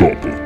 shop.